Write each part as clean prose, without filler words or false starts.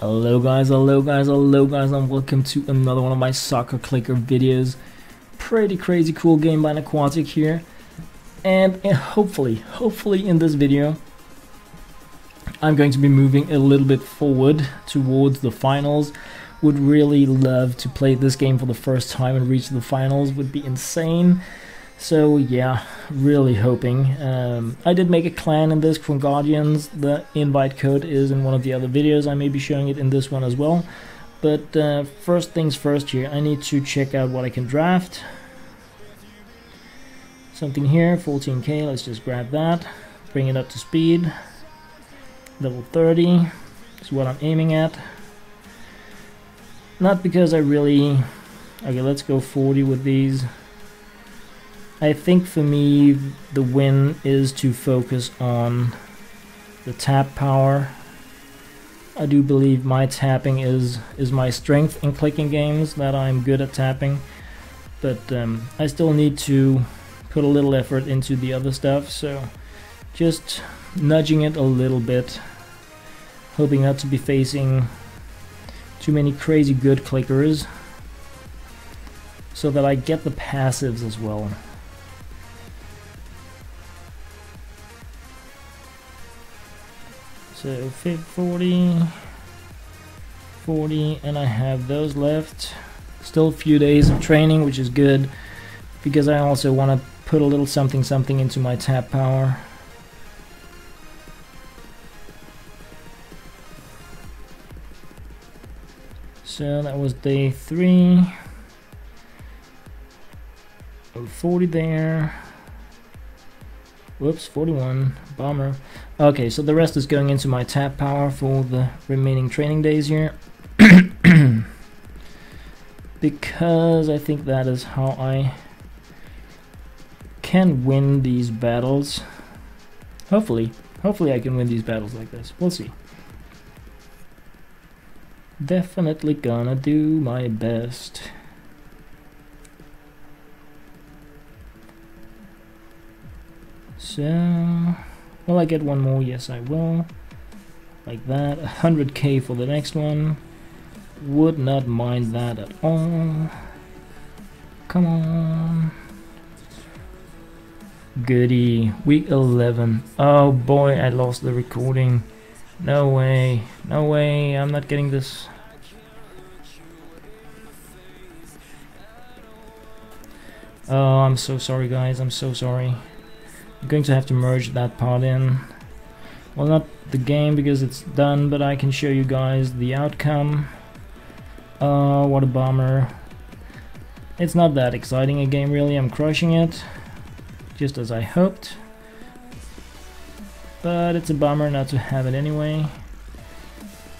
Hello guys, and welcome to another one of my Soccer Clicker videos. Pretty crazy cool game by Naquatic here, and hopefully in this video I'm going to be moving a little bit forward towards the finals. Would really love to play this game for the first time and reach the finals, would be insane. So yeah, really hoping. I did make a clan in this from Guardians. The invite code is in one of the other videos. I may be showing it in this one as well. But first things first here, I need to check out what I can draft. Something here, 14k, let's just grab that. Bring it up to speed. Level 30 is what I'm aiming at. Not because I really... Okay, let's go 40 with these. I think for me the win is to focus on the tap power. I do believe my tapping is my strength in clicking games, that I'm good at tapping, but I still need to put a little effort into the other stuff, so just nudging it a little bit, hoping not to be facing too many crazy good clickers so that I get the passives as well. So 40, and I have those left. Still a few days of training, which is good, because I also want to put a little something into my tap power. So that was day 3. 40 there. Whoops, 41, bomber. Okay, so the rest is going into my tap power for the remaining training days here. Because I think that is how I can win these battles. Hopefully I can win these battles like this. We'll see. Definitely gonna do my best. So, will I get one more? Yes, I will. Like that. 100k for the next one. Would not mind that at all. Come on. Goody. Week 11. Oh boy, I lost the recording. No way. No way. I'm not getting this. Oh, I'm so sorry, guys. I'm so sorry. I'm going to have to merge that part in. Well, not the game because it's done, but I can show you guys the outcome. Oh, what a bummer. It's not that exciting a game really, I'm crushing it, just as I hoped. But it's a bummer not to have it anyway,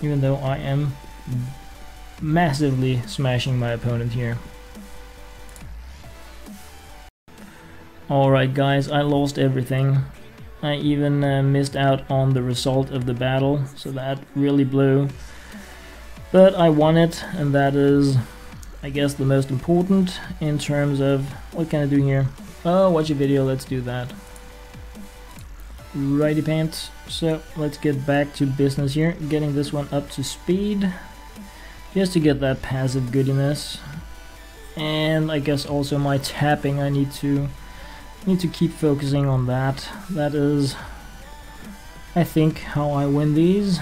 even though I am massively smashing my opponent here. Alright guys, I lost everything. I even missed out on the result of the battle, so that really blew. But I won it, and that is, I guess, the most important in terms of... What can I do here? Oh, watch a video, let's do that. Righty pants. So, let's get back to business here. Getting this one up to speed, just to get that passive goodiness. And I guess also my tapping, I need to keep focusing on that. That is, I think, how I win these.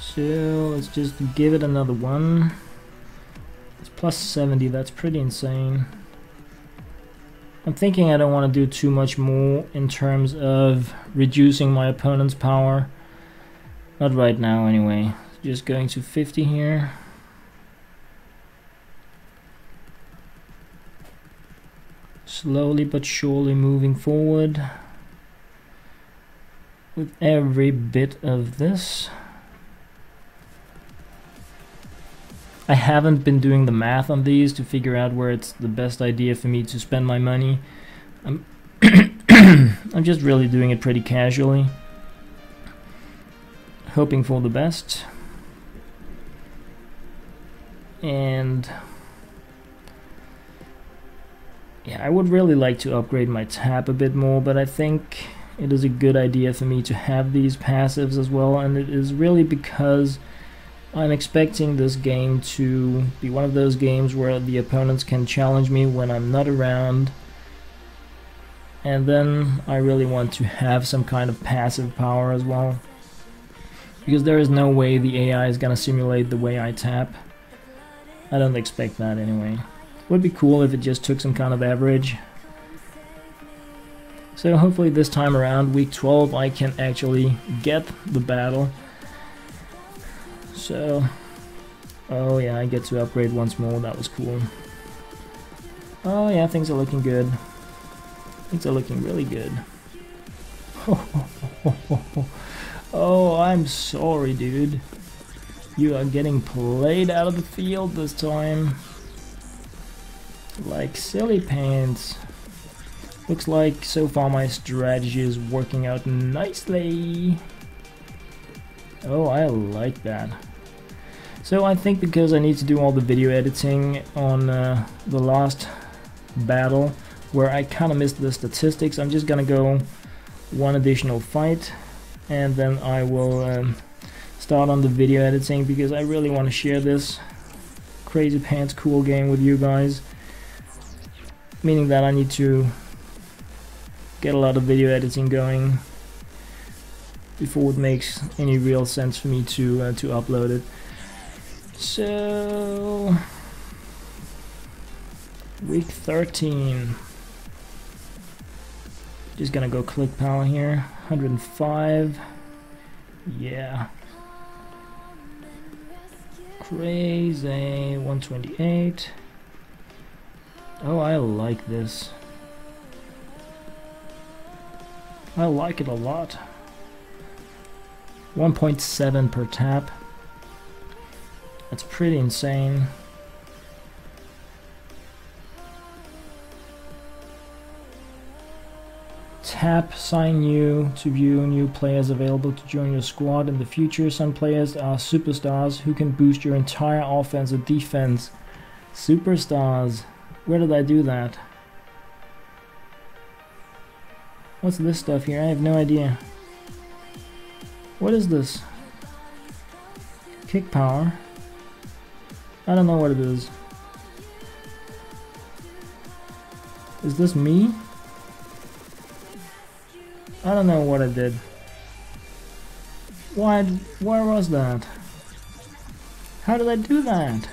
So let's just give it another one. It's plus 70, that's pretty insane. I'm thinking I don't want to do too much more in terms of reducing my opponent's power. Not right now anyway. Just going to 50 here. Slowly but surely moving forward with every bit of this. I haven't been doing the math on these to figure out where it's the best idea for me to spend my money. I'm just really doing it pretty casually, hoping for the best. And yeah, I would really like to upgrade my tap a bit more, but I think it is a good idea for me to have these passives as well, and it is really because I'm expecting this game to be one of those games where the opponents can challenge me when I'm not around, and then I really want to have some kind of passive power as well, because there is no way the AI is going to simulate the way I tap. I don't expect that anyway. Would be cool if it just took some kind of average. So hopefully this time around, week 12, I can actually get the battle. So, oh yeah, I get to upgrade once more, that was cool. Oh yeah, things are looking good. Things are looking really good. Oh, I'm sorry, dude. You are getting played out of the field this time. Like silly pants. Looks like so far my strategy is working out nicely. Oh, I like that. So I think because I need to do all the video editing on the last battle, where I kind of missed the statistics, I'm just gonna go one additional fight, and then I will start on the video editing, because I really want to share this crazy pants cool game with you guys, meaning that I need to get a lot of video editing going before it makes any real sense for me to upload it. So week 13, just gonna go click power here, 105, yeah. Crazy, 128. Oh, I like this. I like it a lot. 1.7 per tap. That's pretty insane. Tap sign you to view new players available to join your squad in the future. Some players are superstars who can boost your entire offense or defense. Superstars. Where did I do that? What's this stuff here? I have no idea. What is this? Kick power? I don't know what it is. Is this me? I don't know what I did. Why was that? How did I do that?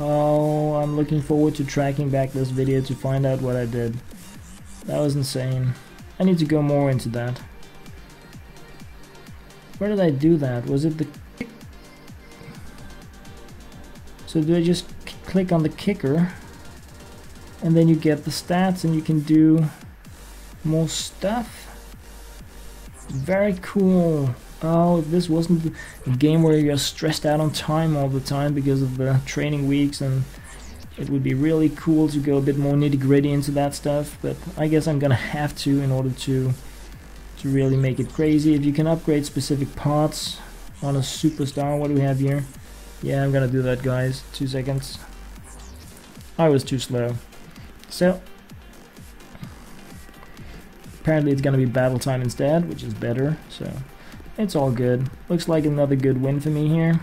Oh, I'm looking forward to tracking back this video to find out what I did. That was insane. I need to go more into that. Where did I do that? Was it the kick? So do I just click on the kicker? And then you get the stats and you can do more stuff. Very cool. Oh, this wasn't a game where you're stressed out on time all the time because of the training weeks, and it would be really cool to go a bit more nitty-gritty into that stuff, but I guess I'm gonna have to in order to really make it crazy. If you can upgrade specific parts on a superstar, what do we have here? Yeah, I'm gonna do that, guys. 2 seconds. I was too slow. So apparently it's gonna be battle time instead, which is better, so it's all good. Looks like another good win for me here.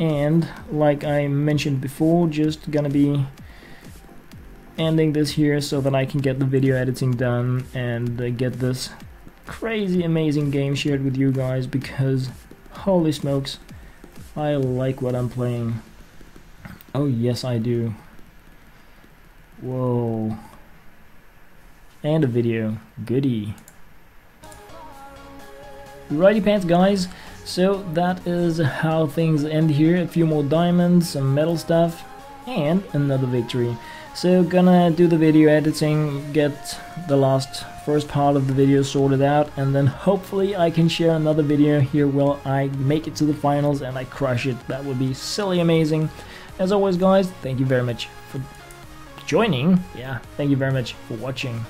And like I mentioned before, just gonna be ending this here so that I can get the video editing done and get this crazy amazing game shared with you guys, because holy smokes, I like what I'm playing. Oh yes I do. Whoa. And a video. Goodie. Righty pants, guys. So that is how things end here. A few more diamonds, some metal stuff, and another victory. So gonna do the video editing, get the first part of the video sorted out, and then hopefully I can share another video here where I make it to the finals and I crush it. That would be silly amazing. As always, guys, thank you very much for watching.